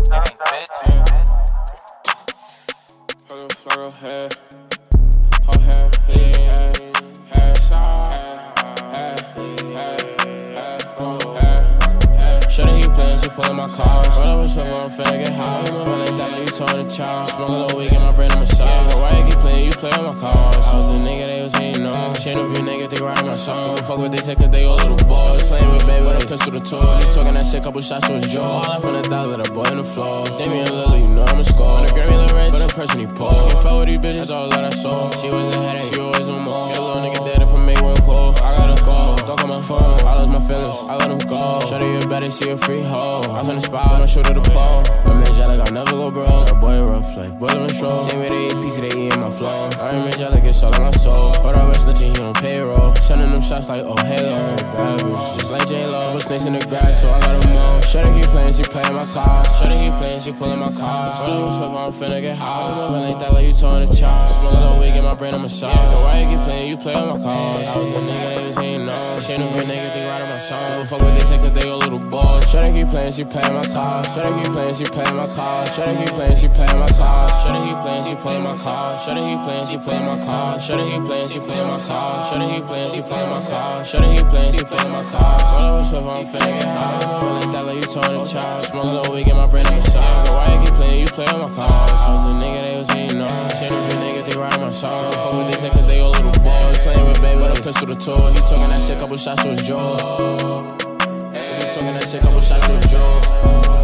surf game, bitch. Hold the floor hair. Her hair, yeah. Hair side. Shawty, you playin', she pullin' my cars. Roll up a swivel, I'm finna get high. You remember like that, like you told a child. Smoke a little weed, get my brain a massage. Why you keep playin', you playin' my cars. I was a nigga, they was hatin' on. Shit, if you niggas, they writing my song. Fuck what they say, cause they all little boys. Playin' with baby, with a pistol to toy. You talkin' that shit, couple shots to his jaw. All I finna die, let a boy in the floor. Damian Lillard, you know I'm a score. On the Grammy, little rich, but the person he poor. I can't fuck with these bitches, that's all that I saw. She was a headache, she always on more. Get a little nigga dead if I make one call. I gotta call, talk on my phone. I lost my feelings, I let him go. Shawty, you better see a free hoe. I was in the spot, I'ma shoot at the pole. My man Jalik, I'll never go broke. That boy rough like boiler and stroke. Same way they eat pizza, they eat in my flow. I ain't man Jalik, it's all in my soul. Hold up, it's legit, he on payroll. Sending them shots like, oh, halo. Bad bitch, just like J-Lo. Put snakes in the grass, so I got them all. Shawty keep playing, she playin' my cars. Shawty keep playing, she pullin' my cars. Roll up, swivel, I'm finna get high. I'm like that, like you told a child. Smoke a little weed, get my brain a massage. But why you keep playin', you playin' my cars. I was a nigga, they was hatin' on. Shit, if a nigga, they writing my song. Fuck what they say, cause they all little boys. Shawty keep playin', she playin' my cars. Shawty keep playin', she playin' my cars. Shawty keep playin', she playin' my cars. Shawty keep playin', she playin' my cars. Shawty keep playin', she playin' my cars. Shawty keep playin', she playin' my cars. Shawty keep playin', she playin' my cars. Shawty keep playin', she playin' my cars. Roll up a swivel, I'm finna get high. Roll like that, like you told a child. Smoke a little weed, get my brain on the side. Why you keep playin', you playin' my cars? I was a nigga, they was hatin' on. Shit, if you niggas, they riding my song. Fuck with these niggas, they all little boys. Playin' with baby, with a pistol to toy. He talkin' that shit, couple shots to his jaw. Talking that shit, couple shots to his jaw.